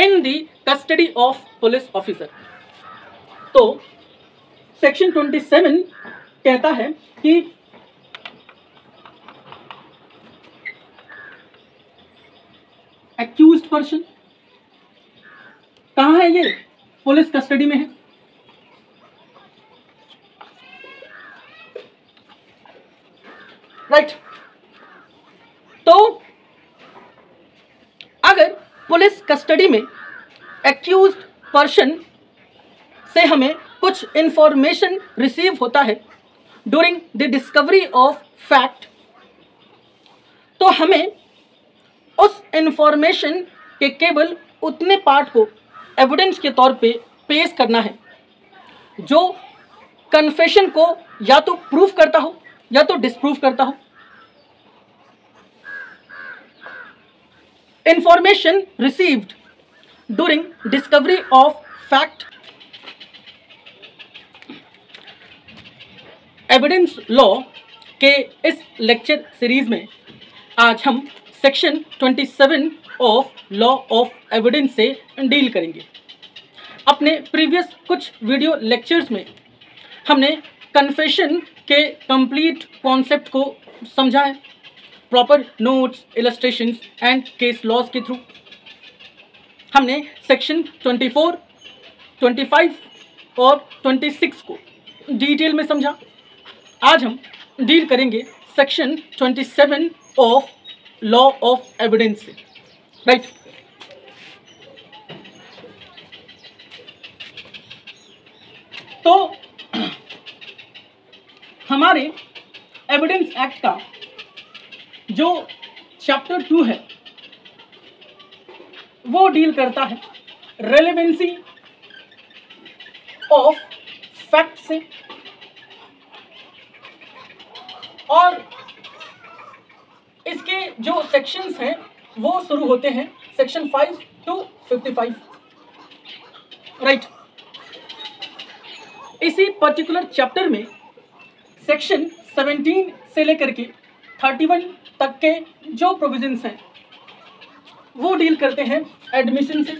In the custody of police officer. तो section 27 कहता है कि एक्यूज्ड पर्सन कहां है, ये पुलिस कस्टडी में है। राइट, तो अगर पुलिस कस्टडी में एक्यूज्ड पर्सन से हमें कुछ इंफॉर्मेशन रिसीव होता है during the discovery of fact, तो हमें उस इंफॉर्मेशन के केवल उतने पार्ट को एविडेंस के तौर पे पेश करना है जो कन्फेशन को या तो प्रूफ करता हो या तो डिस्प्रूव करता हो। Information received during discovery of fact evidence law के इस लेक्चर सीरीज में आज हम section 27 of law of evidence से डील करेंगे। अपने प्रीवियस कुछ वीडियो लेक्चर्स में हमने कन्फेशन के कंप्लीट कॉन्सेप्ट को समझा है proper notes, illustrations and case laws के थ्रू। हमने सेक्शन 24, 25 और 26 को डिटेल में समझा। आज हम डील करेंगे section 27 of law of evidence से। राइट, तो हमारे एविडेंस एक्ट का जो चैप्टर 2 है वो डील करता है रेलेवेंसी ऑफ फैक्ट से, और इसके जो सेक्शंस हैं वो शुरू होते हैं सेक्शन 5 to 55। राइट, इसी पर्टिकुलर चैप्टर में सेक्शन 17 से लेकर के 31 तक के जो प्रोविजंस हैं वो डील करते हैं एडमिशन से।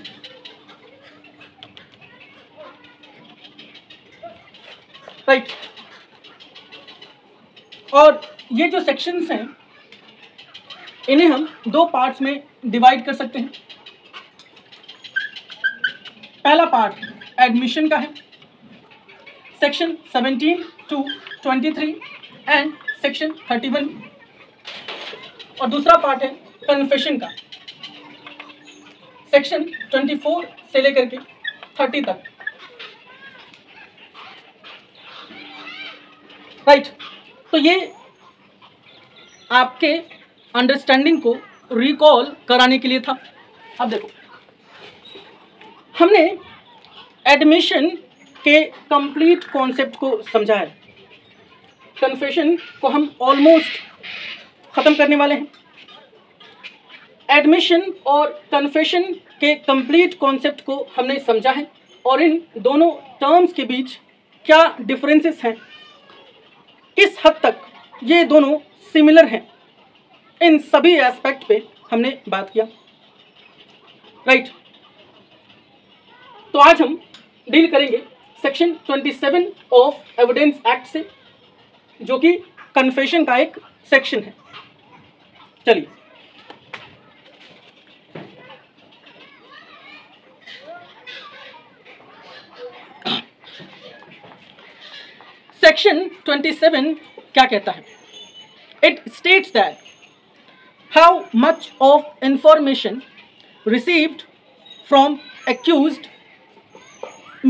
राइट, और ये जो सेक्शंस हैं इन्हें हम दो पार्ट्स में डिवाइड कर सकते हैं। पहला पार्ट एडमिशन का है, सेक्शन 17 to 23 एंड सेक्शन 31, और दूसरा पार्ट है कन्फेशन का, सेक्शन 24 से लेकर के 30 तक। राइट, तो ये आपके अंडरस्टैंडिंग को रिकॉल कराने के लिए था। अब देखो, हमने एडमिशन के कंप्लीट कॉन्सेप्ट को समझा है, कन्फेशन को हम ऑलमोस्ट ख़त्म करने वाले हैं। एडमिशन और कन्फेशन के कंप्लीट कॉन्सेप्ट को हमने समझा है, और इन दोनों टर्म्स के बीच क्या डिफरेंसेस हैं, किस हद तक ये दोनों सिमिलर हैं, इन सभी एस्पेक्ट पे हमने बात किया। राइट, तो आज हम डील करेंगे सेक्शन 27 ऑफ एविडेंस एक्ट से, जो कि कन्फेशन का एक सेक्शन है। चलिए, सेक्शन 27 क्या कहता है? It states that how much of information received from accused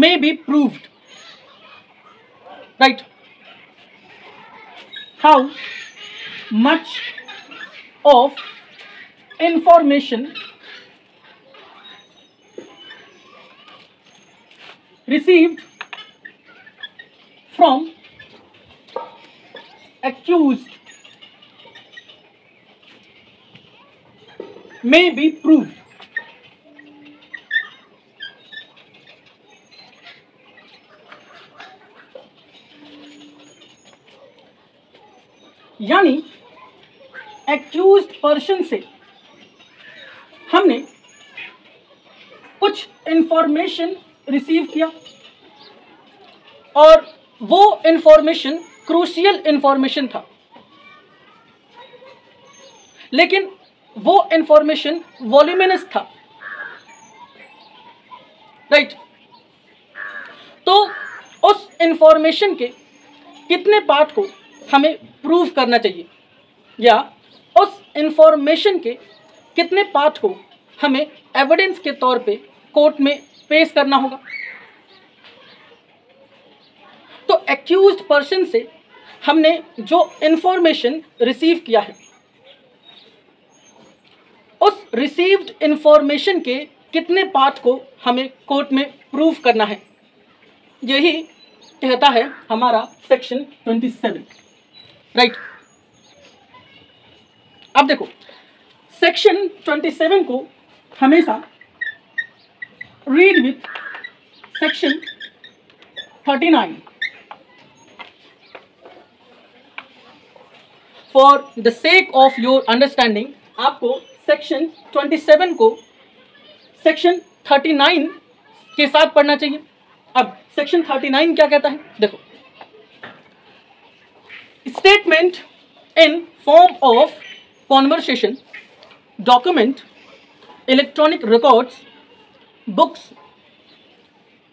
may be proved. Right, how much of information received from accused may be proved. यानी एक्यूज्ड पर्सन से हमने कुछ इंफॉर्मेशन रिसीव किया और वो इंफॉर्मेशन क्रूशियल इंफॉर्मेशन था, लेकिन वो इंफॉर्मेशन वॉल्यूमिनस था, राइट। तो उस इंफॉर्मेशन के कितने पार्ट को हमें प्रूव करना चाहिए या उस इंफॉर्मेशन के कितने पार्ट को हमें एविडेंस के तौर पे कोर्ट में पेश करना होगा। तो एक्यूज्ड पर्सन से हमने जो इंफॉर्मेशन रिसीव किया है, उस रिसीव्ड इंफॉर्मेशन के कितने पार्ट को हमें कोर्ट में प्रूव करना है, यही कहता है हमारा सेक्शन 27, राइट। अब देखो, सेक्शन 27 को हमेशा read with section 39 for the sake of your understanding. आपको सेक्शन 27 को सेक्शन 39 के साथ पढ़ना चाहिए। अब सेक्शन 39 क्या कहता है, देखो, statement in form of conversation, document, electronic records, books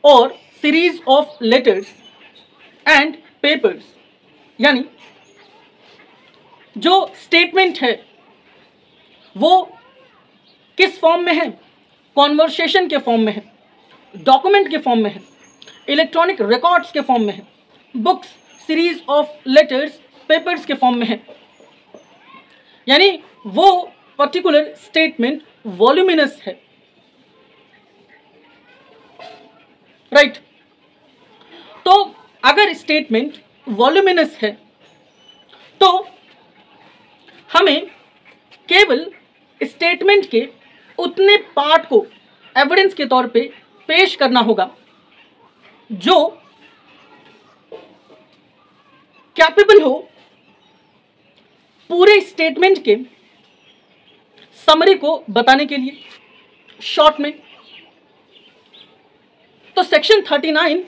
और series of letters and papers. यानी जो स्टेटमेंट है वो किस फॉर्म में है, कॉन्वर्सेशन के फॉर्म में है, डॉक्यूमेंट के फॉर्म में है, इलेक्ट्रॉनिक रिकॉर्ड्स के फॉर्म में है, books, series of letters, papers के फॉर्म में है। यानी वो पर्टिकुलर स्टेटमेंट वॉल्यूमिनस है, राइट। तो अगर स्टेटमेंट वॉल्यूमिनस है तो हमें केवल स्टेटमेंट के उतने पार्ट को एविडेंस के तौर पे पेश करना होगा जो कैपेबल हो पूरे स्टेटमेंट के समरी को बताने के लिए शॉर्ट में। तो सेक्शन 39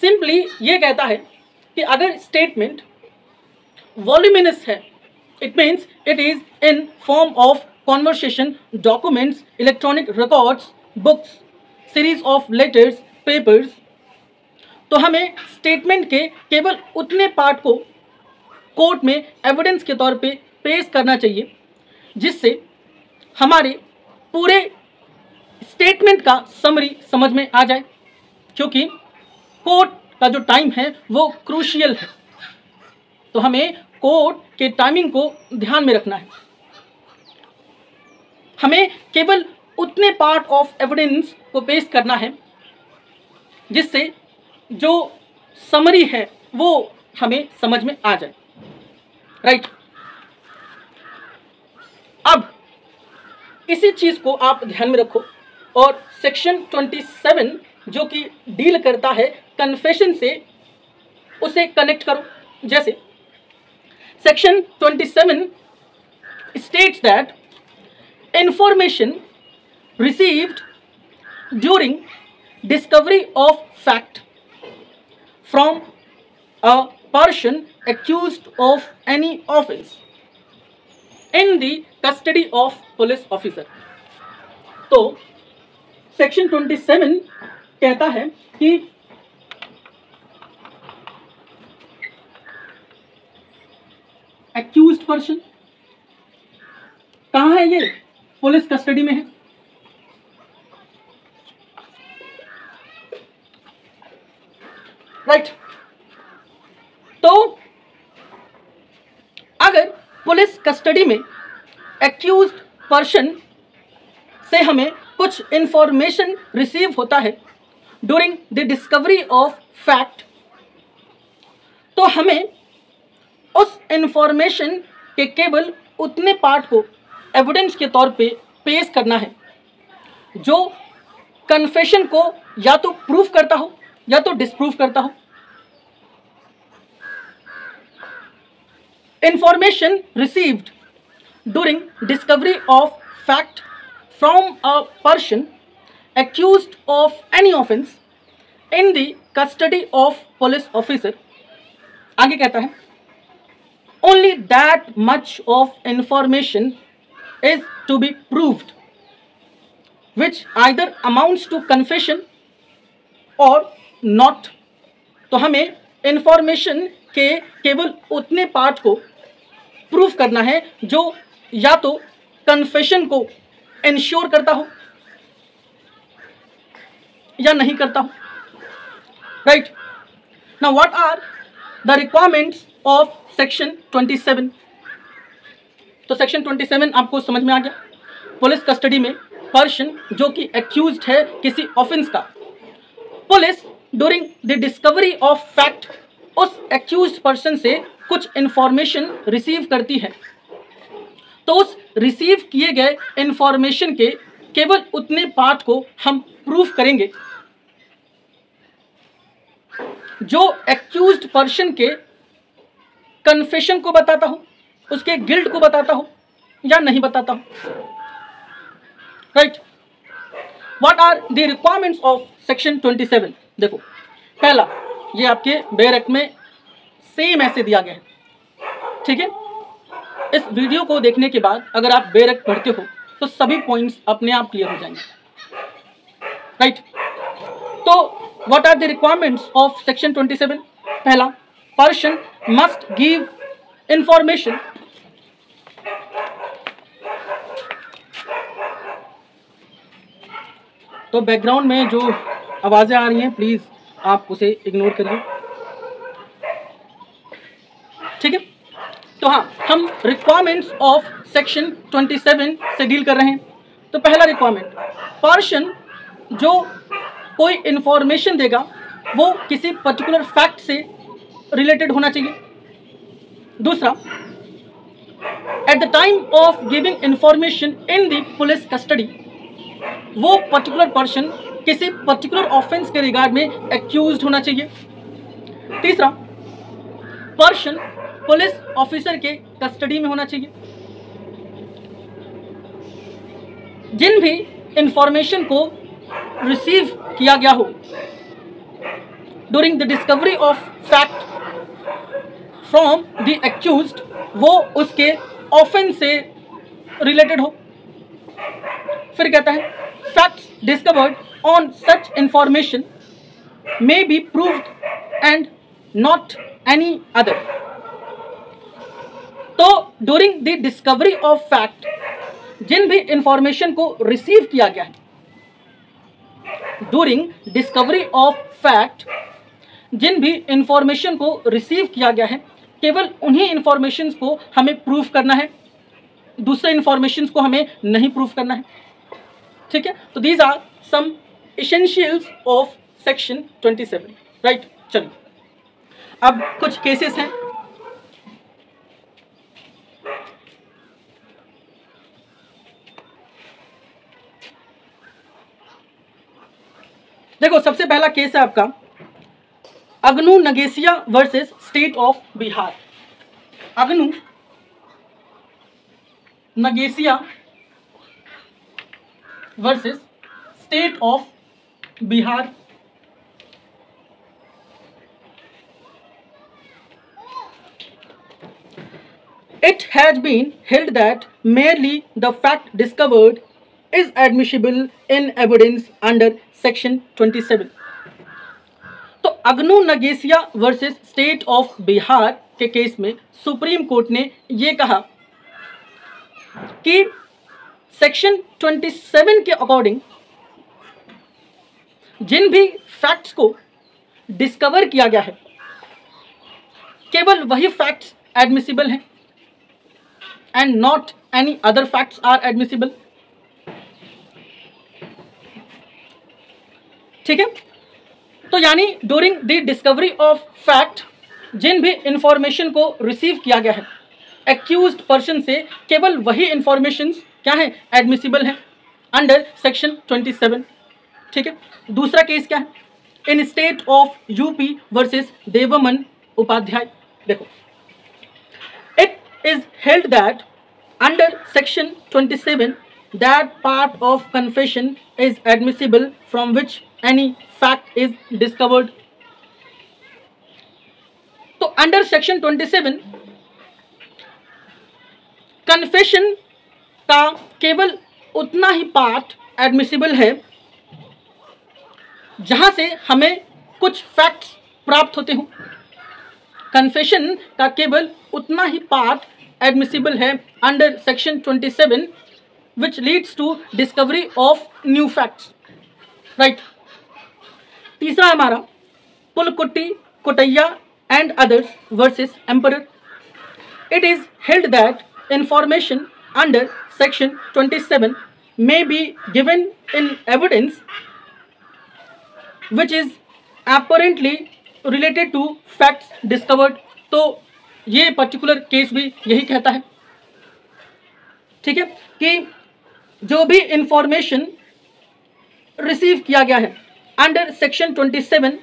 सिंपली ये कहता है कि अगर स्टेटमेंट वॉल्यूमिनस है, it means it is in form of conversation, documents, electronic records, books, series of letters, papers, तो हमें statement के केवल उतने part को court में evidence के तौर पे पेश करना चाहिए जिससे हमारे पूरे statement का summary समझ में आ जाए, क्योंकि court का जो time है वो crucial है। तो हमें court के timing को ध्यान में रखना है, हमें केवल उतने पार्ट ऑफ एविडेंस को पेश करना है जिससे जो समरी है वो हमें समझ में आ जाए, राइट। अब इसी चीज़ को आप ध्यान में रखो और सेक्शन 27 जो कि डील करता है कन्फेशन से, उसे कनेक्ट करो। जैसे section 27 states that Information received during discovery of fact from a person accused of any offence in the custody of police officer। तो सेक्शन 27 कहता है कि accused person कहाँ है, ये पुलिस कस्टडी में है। राइट, तो अगर पुलिस कस्टडी में एक्यूज्ड पर्सन से हमें कुछ इंफॉर्मेशन रिसीव होता है during the discovery of fact, तो हमें उस इंफॉर्मेशन के केवल उतने पार्ट को एविडेंस के तौर पे पेश करना है जो कन्फेशन को या तो प्रूफ करता हो या तो डिसप्रूव करता हो। Information received during discovery of fact from a person accused of any offense in the custody of police officer, आगे कहता है only that much of information is to be proved which either amounts to confession or not. तो हमें information के केवल उतने part को prove करना है जो या तो कन्फेशन को इंश्योर करता हो या नहीं करता हो. Right. Now what are the requirements of section 27. तो सेक्शन 27 आपको समझ में आ गया. पुलिस कस्टडी में पर्सन जो कि एक्यूज्ड है किसी ऑफेंस का, police during the discovery of fact उस एक्यूज्ड पर्सन से कुछ इंफॉर्मेशन रिसीव करती है, तो उस रिसीव किए गए इंफॉर्मेशन के केवल उतने पार्ट को हम प्रूफ करेंगे जो एक्यूज्ड पर्सन के कन्फेशन को बताता हो, उसके गिल्ट को बताता हो या नहीं बताता हो. Right. What are the requirements of section 27. देखो पहला, ये आपके बेयर एक्ट में सेम ऐसे दिया गया है. ठीक है. इस वीडियो को देखने के बाद अगर आप बेयर एक्ट पढ़ते हो तो सभी पॉइंट्स अपने आप क्लियर हो जाएंगे. राइट. तो what are the requirements of section 27. पहला, पर्सन मस्ट गिव इंफॉर्मेशन तो बैकग्राउंड में जो आवाजें आ रही हैं प्लीज आप उसे इग्नोर करिए. ठीक है. तो हाँ, हम रिक्वायरमेंट्स ऑफ सेक्शन 27 से डील कर रहे हैं. तो पहला रिक्वायरमेंट, पर्सन जो कोई इन्फॉर्मेशन देगा वो किसी पर्टिकुलर फैक्ट से रिलेटेड होना चाहिए. दूसरा, at the time of giving information in the police custody वो पर्टिकुलर पर्सन किसी पर्टिकुलर ऑफेंस के रिगार्ड में एक्यूज्ड होना चाहिए. तीसरा, पर्सन पुलिस ऑफिसर के कस्टडी में होना चाहिए. जिन भी इंफॉर्मेशन को रिसीव किया गया हो during the discovery of fact from the accused वो उसके ऑफेंस से रिलेटेड हो. फिर कहता है facts discovered on such information may be proved and not any other. तो during the discovery of fact जिन भी इंफॉर्मेशन को रिसीव किया गया है, ड्यूरिंग डिस्कवरी ऑफ फैक्ट जिन भी इंफॉर्मेशन को रिसीव किया गया है केवल उन्हीं इंफॉर्मेशन को हमें प्रूफ करना है, दूसरे इंफॉर्मेशन को हमें नहीं प्रूफ करना है. ठीक है. तो these are some essentials of section 27. Right. चलिए अब कुछ केसेस हैं. देखो सबसे पहला केस है आपका Agnu Nagesia versus state of Bihar. Agnu Nagesia versus state of Bihar. It has been held that merely the fact discovered is admissible in evidence under section 27. तो Agnu Nagesia versus state of Bihar के केस में सुप्रीम कोर्ट ने यह कहा कि सेक्शन 27 के अकॉर्डिंग जिन भी फैक्ट्स को डिस्कवर किया गया है केवल वही फैक्ट्स एडमिसिबल हैं and not any other facts are admissible. ठीक है. तो यानी during the discovery of fact जिन भी इंफॉर्मेशन को रिसीव किया गया है एक्यूज्ड पर्सन से केवल वही इंफॉर्मेशन क्या है एडमिसिबल है अंडर सेक्शन 27. ठीक है. दूसरा केस क्या है, in state of UP versus Devman Upadhyay. देखो it is held that under section 27 that part of confession is admissible from which any fact is discovered. So under section 27 confession का केवल उतना ही पार्ट एडमिसिबल है जहाँ से हमें कुछ फैक्ट्स प्राप्त होते हों। कन्फेशन का केवल उतना ही पार्ट एडमिसिबल है under section 27 which leads to discovery of new facts, right. तीसरा हमारा Pulukuri, Kottaya and others versus emperor. It is held that information under section 27 may be given in evidence which is apparently related to facts discovered. तो ये particular case भी यही कहता है, ठीक है, कि जो भी information receive किया गया है under section 27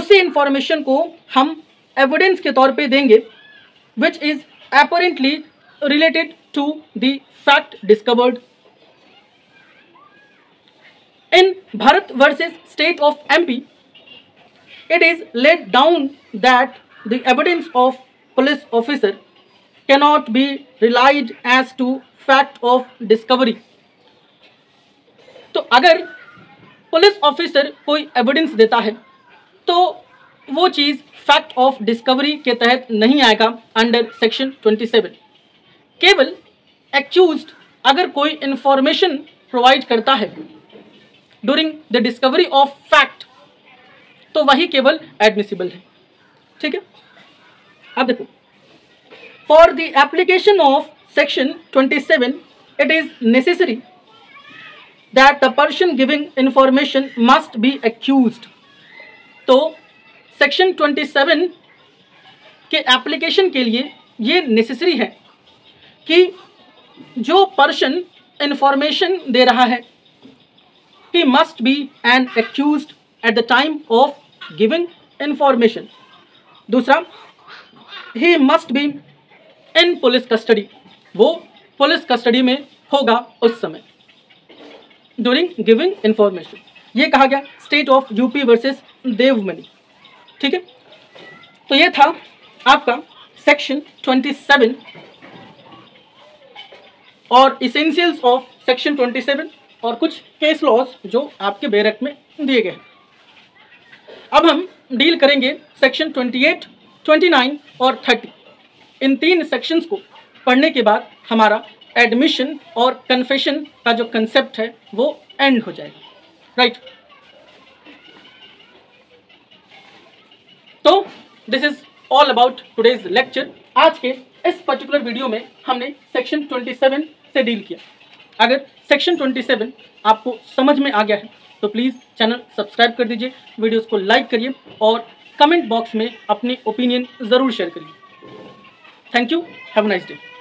उसी information को हम evidence के तौर पे देंगे which is apparently related to the fact discovered. In Bharat versus State of MP, it is laid down that the evidence of police officer cannot be relied as to fact of discovery. तो अगर police officer कोई evidence देता है तो वो चीज़ fact of discovery के तहत नहीं आएगा अंडर सेक्शन 27. केवल एक्यूज्ड अगर कोई इंफॉर्मेशन प्रोवाइड करता है during the discovery of fact तो वही केवल एडमिसिबल है, ठीक है। अब देखो, for the application of section 27 it is necessary that the person giving information must be accused. तो सेक्शन 27 के एप्लीकेशन के लिए ये नेसेसरी है कि जो पर्सन इंफॉर्मेशन दे रहा है he must be an accused at the time of giving information. दूसरा, he must be in police custody, वो पुलिस कस्टडी में होगा उस समय ड्यूरिंग गिविंग इंफॉर्मेशन। ये कहा गया state of UP versus Devmani, ठीक है। तो ये था आपका सेक्शन 27 और इसेंशियल्स ऑफ सेक्शन 27 और कुछ केस लॉज जो आपके बैरक में दिए गए हैं। अब हम डील करेंगे सेक्शन 28, 29 और 30। इन तीन सेक्शंस को पढ़ने के बाद हमारा एडमिशन और कन्फेशन का जो कंसेप्ट है वो एंड हो जाएगा, राइट। तो this is all about today's lecture. आज के इस पर्टिकुलर वीडियो में हमने सेक्शन 27 से डील किया। अगर सेक्शन 27 आपको समझ में आ गया है तो प्लीज़ चैनल सब्सक्राइब कर दीजिए, वीडियोस को लाइक करिए और कमेंट बॉक्स में अपनी ओपिनियन ज़रूर शेयर करिए। Thank you, have a nice day.